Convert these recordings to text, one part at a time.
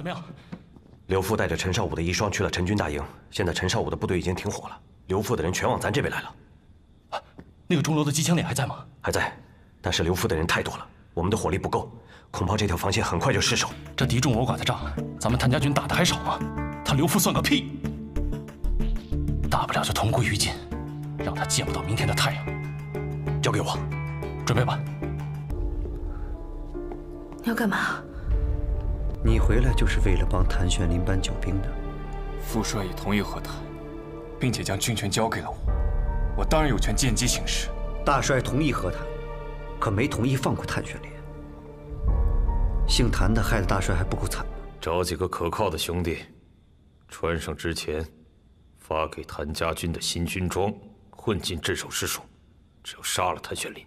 怎么样？刘副带着陈少武的遗孀去了陈军大营，现在陈少武的部队已经停火了，刘副的人全往咱这边来了。啊，那个钟楼的机枪连还在吗？还在，但是刘副的人太多了，我们的火力不够，恐怕这条防线很快就失守。这敌众我寡的仗，咱们谭家军打的还少吗？他刘副算个屁！大不了就同归于尽，让他见不到明天的太阳。交给我，准备吧。你要干嘛？ 你回来就是为了帮谭玄林搬救兵的。副帅也同意和谈，并且将军权交给了我，我当然有权见机行事。大帅同意和谈，可没同意放过谭玄林。姓谭的害得大帅还不够惨吗？找几个可靠的兄弟，穿上之前发给谭家军的新军装，混进镇守之中。只要杀了谭玄林，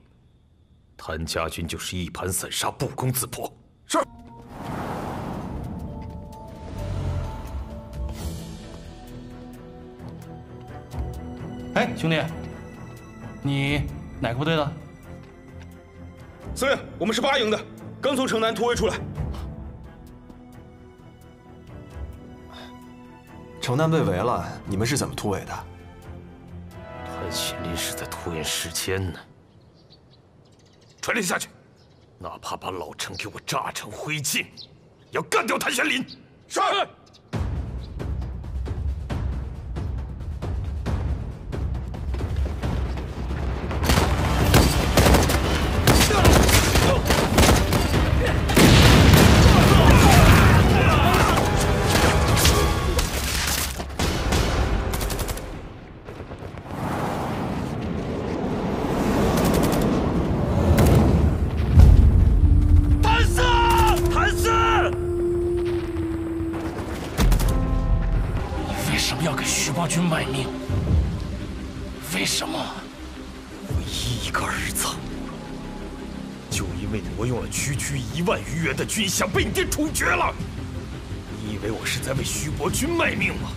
谭家军就是一盘散沙，不攻自破。是。 哎，兄弟，你哪个部队的？司令，我们是8营的，刚从城南突围出来。城南被围了，你们是怎么突围的？谭玄林是在拖延时间呢。传令下去，哪怕把老城给我炸成灰烬，也要干掉谭玄林。是。 1万余员的军饷被你爹处决了，你以为我是在为徐伯钧卖命吗？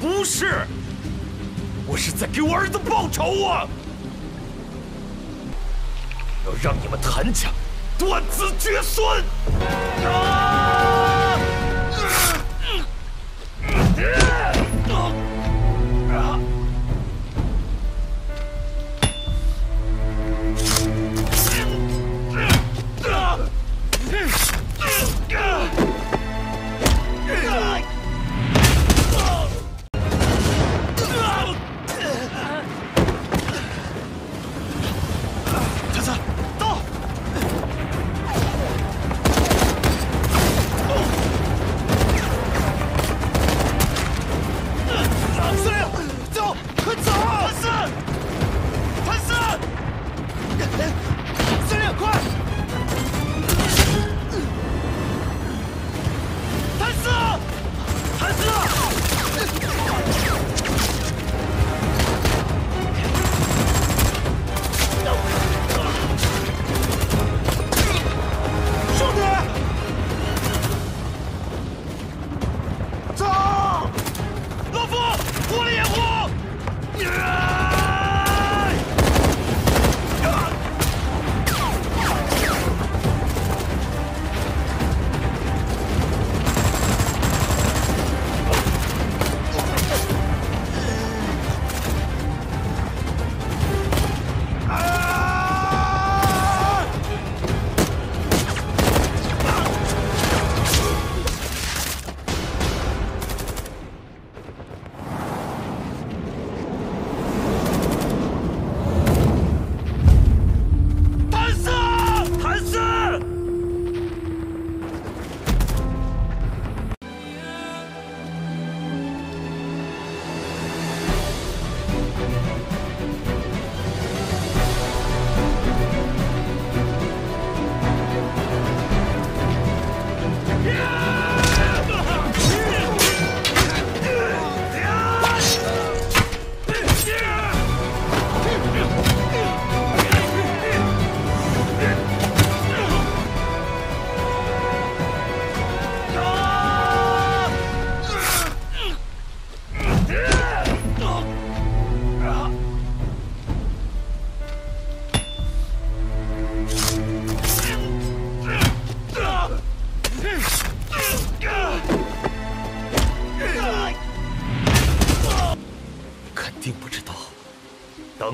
不是，我是在给我儿子报仇啊！要让你们谭家断子绝孙！啊！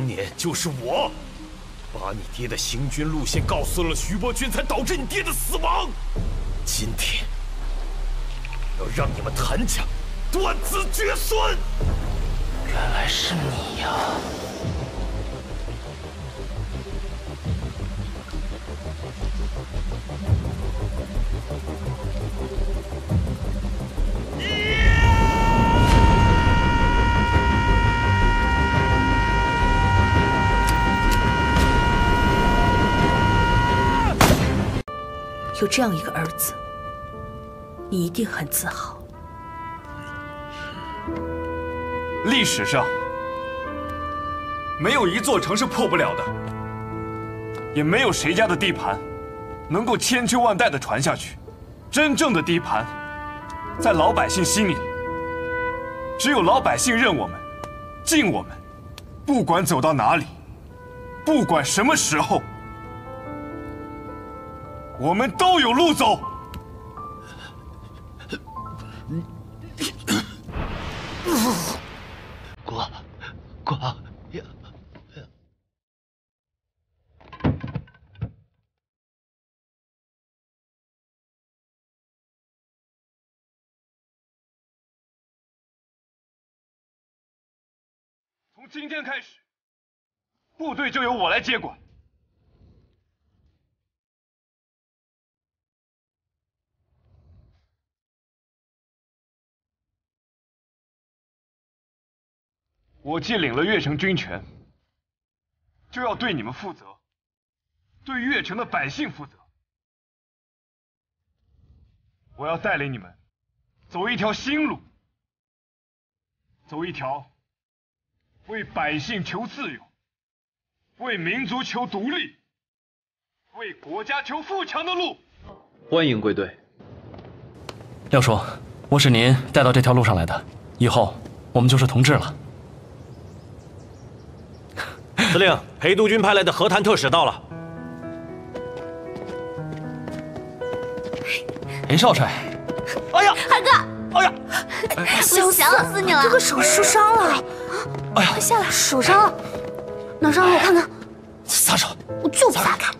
当年就是我，把你爹的行军路线告诉了徐伯钧，才导致你爹的死亡。今天要让你们谭家断子绝孙。原来是你呀！ 有这样一个儿子，你一定很自豪。历史上没有一座城是破不了的，也没有谁家的地盘能够千秋万代的传下去。真正的地盘，在老百姓心里，只有老百姓认我们、敬我们，不管走到哪里，不管什么时候。 我们都有路走。国王。 从今天开始，部队就由我来接管。 我既领了越城军权，就要对你们负责，对越城的百姓负责。我要带领你们走一条新路，走一条为百姓求自由、为民族求独立、为国家求富强的路。欢迎归队，廖叔，我是您带到这条路上来的，以后我们就是同志了。 司令，陪督军派来的和谈特使到了。林少帅，哎呀，韩哥，哎呀，我想死你了！这个手受伤了，哎呀，下来，手伤了，拿上来我看看。撒手！我就不撒开，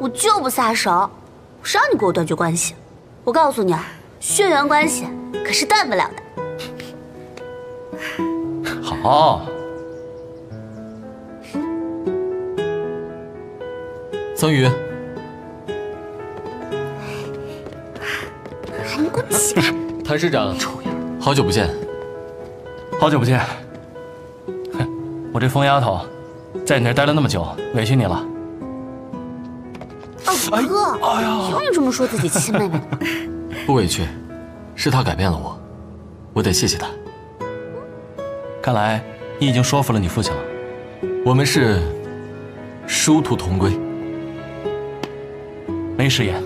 我就不撒手，谁让你给我断绝关系？我告诉你啊，血缘关系可是断不了的。好。 曾宇，你给我起来！谭师长，臭样，好久不见，好久不见。我这疯丫头，在你那儿待了那么久，委屈你了。哦，哥，哎呀，凭你这么说自己亲妹妹？不委屈，是她改变了我，我得谢谢她。看来你已经说服了你父亲了。我们是殊途同归。 没食言，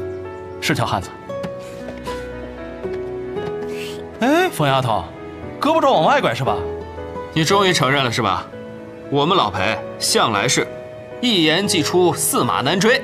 是条汉子。哎，疯丫头，胳膊肘往外拐是吧？你终于承认了是吧？我们老裴向来是一言既出，驷马难追。